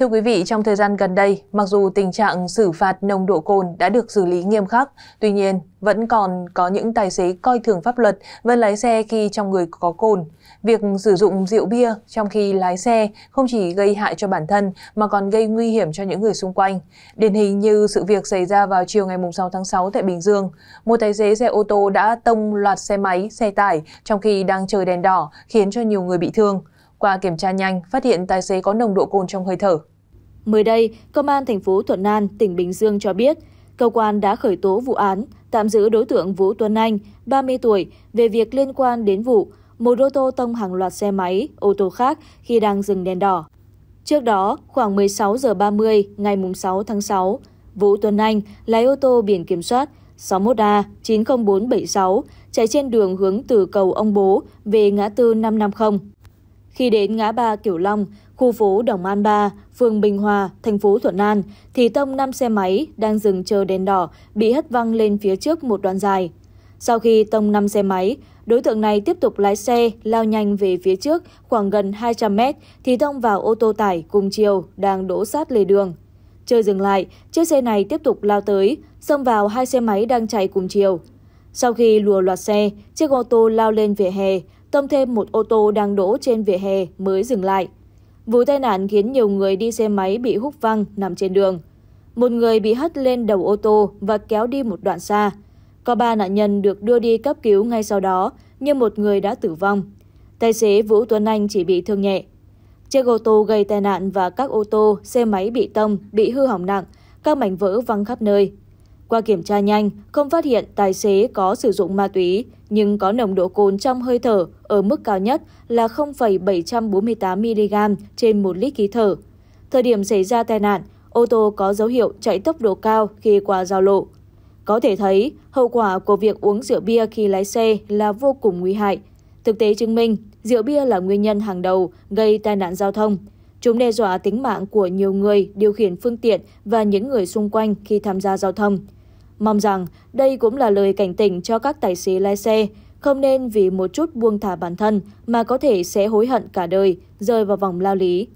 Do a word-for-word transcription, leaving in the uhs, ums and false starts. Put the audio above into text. Thưa quý vị, trong thời gian gần đây, mặc dù tình trạng xử phạt nồng độ cồn đã được xử lý nghiêm khắc, tuy nhiên vẫn còn có những tài xế coi thường pháp luật vẫn lái xe khi trong người có cồn. Việc sử dụng rượu bia trong khi lái xe không chỉ gây hại cho bản thân mà còn gây nguy hiểm cho những người xung quanh. Điển hình như sự việc xảy ra vào chiều ngày sáu tháng sáu tại Bình Dương, một tài xế xe ô tô đã tông loạt xe máy, xe tải trong khi đang chờ đèn đỏ khiến cho nhiều người bị thương. Qua kiểm tra nhanh, phát hiện tài xế có nồng độ cồn trong hơi thở. Mới đây, Công an thành phố Thuận An, tỉnh Bình Dương cho biết, cơ quan đã khởi tố vụ án, tạm giữ đối tượng Vũ Tuấn Anh, ba mươi tuổi, về việc liên quan đến vụ một ô tô tông hàng loạt xe máy, ô tô khác khi đang dừng đèn đỏ. Trước đó, khoảng mười sáu giờ ba mươi ngày sáu tháng sáu, Vũ Tuấn Anh lái ô tô biển kiểm soát sáu mươi mốt A chín không bốn bảy sáu chạy trên đường hướng từ cầu Ông Bố về ngã tư năm trăm năm mươi. Khi đến ngã ba Kiểu Long, khu phố Đồng An ba, phường Bình Hòa, thành phố Thuận An, thì tông năm xe máy đang dừng chờ đèn đỏ bị hất văng lên phía trước một đoạn dài. Sau khi tông năm xe máy, đối tượng này tiếp tục lái xe lao nhanh về phía trước khoảng gần hai trăm mét thì tông vào ô tô tải cùng chiều đang đỗ sát lề đường. Chưa dừng lại, chiếc xe này tiếp tục lao tới, xông vào hai xe máy đang chạy cùng chiều. Sau khi lùa loạt xe, chiếc ô tô lao lên vỉa hè, tông thêm một ô tô đang đỗ trên vỉa hè mới dừng lại. Vụ tai nạn khiến nhiều người đi xe máy bị húc văng nằm trên đường. Một người bị hất lên đầu ô tô và kéo đi một đoạn xa. Có ba nạn nhân được đưa đi cấp cứu ngay sau đó, nhưng một người đã tử vong. Tài xế Vũ Tuấn Anh chỉ bị thương nhẹ. Chiếc ô tô gây tai nạn và các ô tô, xe máy bị tông, bị hư hỏng nặng, các mảnh vỡ văng khắp nơi. Qua kiểm tra nhanh, không phát hiện tài xế có sử dụng ma túy, nhưng có nồng độ cồn trong hơi thở ở mức cao nhất là không phẩy bảy bốn tám mi-li-gam trên một lít khí thở. Thời điểm xảy ra tai nạn, ô tô có dấu hiệu chạy tốc độ cao khi qua giao lộ. Có thể thấy, hậu quả của việc uống rượu bia khi lái xe là vô cùng nguy hại. Thực tế chứng minh, rượu bia là nguyên nhân hàng đầu gây tai nạn giao thông. Chúng đe dọa tính mạng của nhiều người điều khiển phương tiện và những người xung quanh khi tham gia giao thông. Mong rằng đây cũng là lời cảnh tỉnh cho các tài xế lái xe, không nên vì một chút buông thả bản thân mà có thể sẽ hối hận cả đời, rơi vào vòng lao lý.